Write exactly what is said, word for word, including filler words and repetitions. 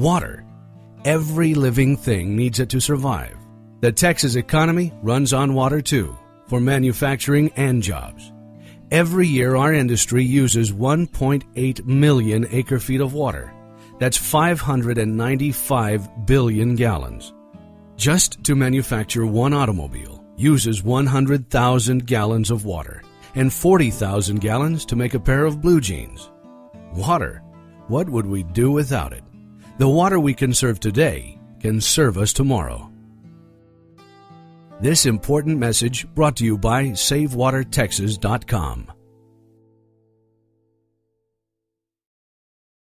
water. Every living thing needs it to survive. The Texas economy runs on water too, for manufacturing and jobs. Every year our industry uses one point eight million acre-feet of water. That's five hundred ninety-five billion gallons. Just to manufacture one automobile uses one hundred thousand gallons of water and forty thousand gallons to make a pair of blue jeans. Water, what would we do without it? The water we conserve today can serve us tomorrow. This important message brought to you by Save Water Texas dot com.